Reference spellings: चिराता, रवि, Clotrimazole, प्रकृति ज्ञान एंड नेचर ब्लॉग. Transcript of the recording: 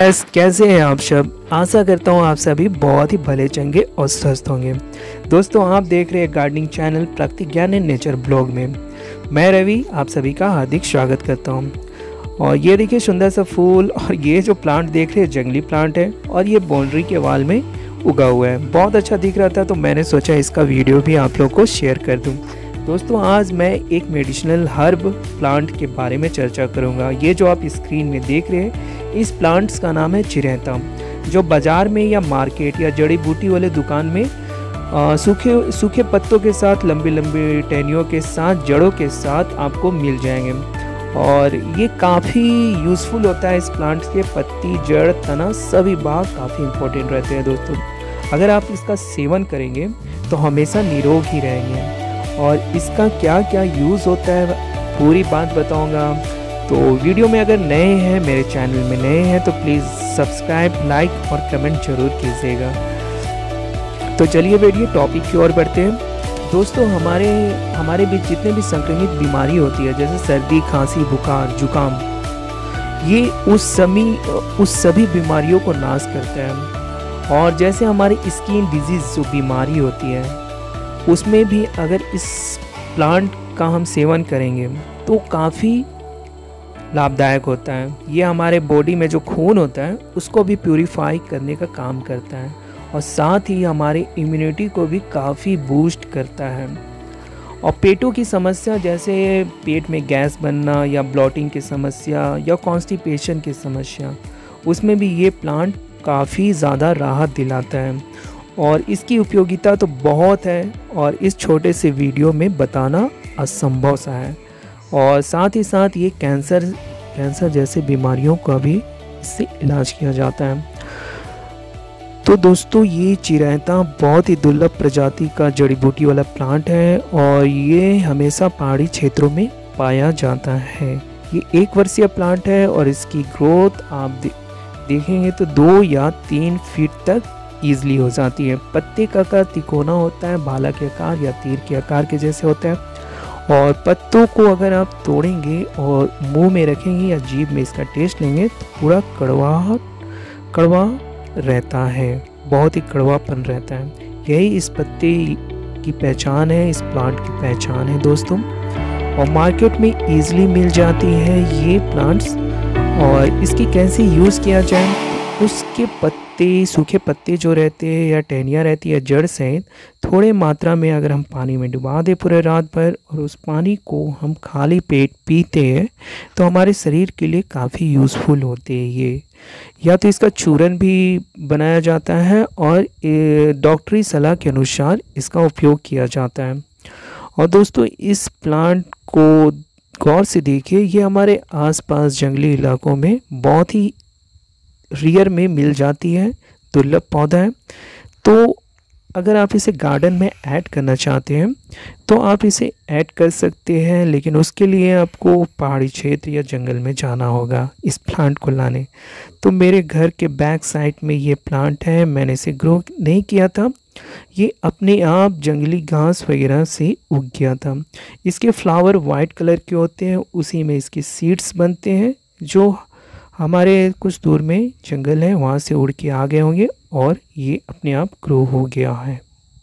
बस कैसे हैं आप सब। आशा करता हूँ आप सभी बहुत ही भले चंगे और स्वस्थ होंगे। दोस्तों, आप देख रहे हैं गार्डनिंग चैनल प्रकृति ज्ञान एंड नेचर ब्लॉग में। मैं रवि आप सभी का हार्दिक स्वागत करता हूँ। और ये देखिए सुंदर सा फूल, और ये जो प्लांट देख रहे हैं जंगली प्लांट है और ये बाउंड्री के वाल में उगा हुआ है। बहुत अच्छा दिख रहा था तो मैंने सोचा इसका वीडियो भी आप लोग को शेयर कर दूँ। दोस्तों, आज मैं एक मेडिसिनल हर्ब प्लांट के बारे में चर्चा करूंगा। ये जो आप स्क्रीन में देख रहे हैं इस प्लांट्स का नाम है चिराता, जो बाज़ार में या मार्केट या जड़ी बूटी वाले दुकान में सूखे पत्तों के साथ, लंबी लंबी टहनियों के साथ, जड़ों के साथ आपको मिल जाएंगे। और ये काफ़ी यूज़फुल होता है। इस प्लांट के पत्ती, जड़, तना सभी भाग काफ़ी इम्पोर्टेंट रहते हैं। दोस्तों, अगर आप इसका सेवन करेंगे तो हमेशा निरोग ही रहेंगे। और इसका क्या क्या यूज़ होता है पूरी बात बताऊंगा। तो वीडियो में अगर नए हैं, मेरे चैनल में नए हैं तो प्लीज़ सब्सक्राइब, लाइक और कमेंट जरूर कीजिएगा। तो चलिए वीडियो टॉपिक की ओर बढ़ते हैं। दोस्तों, हमारे बीच जितने भी संक्रमित बीमारी होती है जैसे सर्दी, खांसी, बुखार, जुकाम, ये उस सभी बीमारियों को नाश करता है। और जैसे हमारी स्किन डिजीज़ जो बीमारी होती है उसमें भी अगर इस प्लांट का हम सेवन करेंगे तो काफ़ी लाभदायक होता है। ये हमारे बॉडी में जो खून होता है उसको भी प्यूरीफाई करने का काम करता है और साथ ही हमारी इम्यूनिटी को भी काफ़ी बूस्ट करता है। और पेटों की समस्या जैसे पेट में गैस बनना या ब्लॉटिंग की समस्या या कॉन्स्टिपेशन की समस्या, उसमें भी ये प्लांट काफ़ी ज़्यादा राहत दिलाता है। और इसकी उपयोगिता तो बहुत है और इस छोटे से वीडियो में बताना असंभव सा है। और साथ ही साथ ये कैंसर जैसे बीमारियों का भी इससे इलाज किया जाता है। तो दोस्तों, ये चिराता बहुत ही दुर्लभ प्रजाति का जड़ी बूटी वाला प्लांट है और ये हमेशा पहाड़ी क्षेत्रों में पाया जाता है। ये एक वर्षीय प्लांट है और इसकी ग्रोथ आप देखेंगे तो 2 या 3 फीट तक ईज़िली हो जाती है। पत्ते का आकार तिकोना होता है, भाला के आकार या तीर के आकार के जैसे होता है। और पत्तों को अगर आप तोड़ेंगे और मुंह में रखेंगे या जीभ में इसका टेस्ट लेंगे तो पूरा कड़वा रहता है, बहुत ही कड़वापन रहता है। यही इस पत्ते की पहचान है, इस प्लांट की पहचान है दोस्तों। और मार्केट में ईज़िली मिल जाती है ये प्लांट्स। और इसकी कैसे यूज़ किया जाए, उसके पत्ते, सूखे पत्ते जो रहते हैं या टहनियाँ रहती है जड़ सहित, थोड़े मात्रा में अगर हम पानी में डुबा दें पूरे रात भर और उस पानी को हम खाली पेट पीते हैं तो हमारे शरीर के लिए काफ़ी यूज़फुल होते हैं ये। या तो इसका चूरन भी बनाया जाता है और डॉक्टरी सलाह के अनुसार इसका उपयोग किया जाता है। और दोस्तों, इस प्लांट को गौर से देखिए, ये हमारे आसपास जंगली इलाकों में बहुत ही रियर में मिल जाती है, दुर्लभ पौधा है। तो अगर आप इसे गार्डन में ऐड करना चाहते हैं तो आप इसे ऐड कर सकते हैं, लेकिन उसके लिए आपको पहाड़ी क्षेत्र या जंगल में जाना होगा इस प्लांट को लाने। तो मेरे घर के बैक साइड में ये प्लांट है, मैंने इसे ग्रो नहीं किया था, ये अपने आप जंगली घास वगैरह से उग गया था। इसके फ्लावर वाइट कलर के होते हैं, उसी में इसकी सीड्स बनते हैं जो हमारे कुछ दूर में जंगल है वहाँ से उड़ के आ गए होंगे और ये अपने आप ग्रो हो गया है।